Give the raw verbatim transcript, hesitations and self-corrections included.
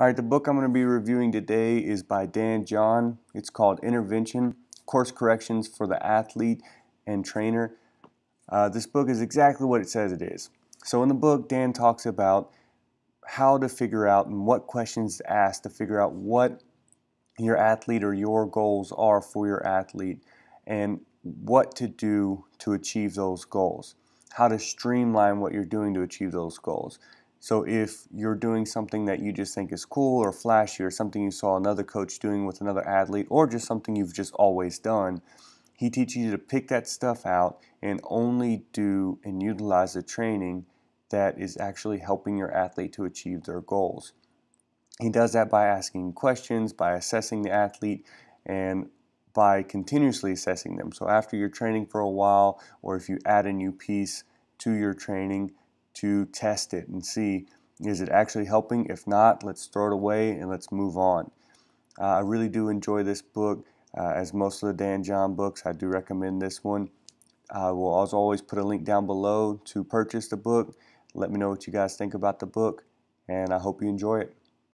Alright, the book I'm going to be reviewing today is by Dan John. It's called Intervention: Course Corrections for the Athlete and Trainer. Uh, this book is exactly what it says it is. So in the book, Dan talks about how to figure out and what questions to ask to figure out what your athlete or your goals are for your athlete and what to do to achieve those goals, how to streamline what you're doing to achieve those goals. So if you're doing something that you just think is cool or flashy or something you saw another coach doing with another athlete or just something you've just always done, he teaches you to pick that stuff out and only do and utilize the training that is actually helping your athlete to achieve their goals. He does that by asking questions, by assessing the athlete, and by continuously assessing them. So after you're training for a while, or if you add a new piece to your training, to test it and see, is it actually helping? If not, let's throw it away and let's move on. Uh, I really do enjoy this book, uh, as most of the Dan John books. I do recommend this one. I will also always put a link down below to purchase the book. Let me know what you guys think about the book, and I hope you enjoy it.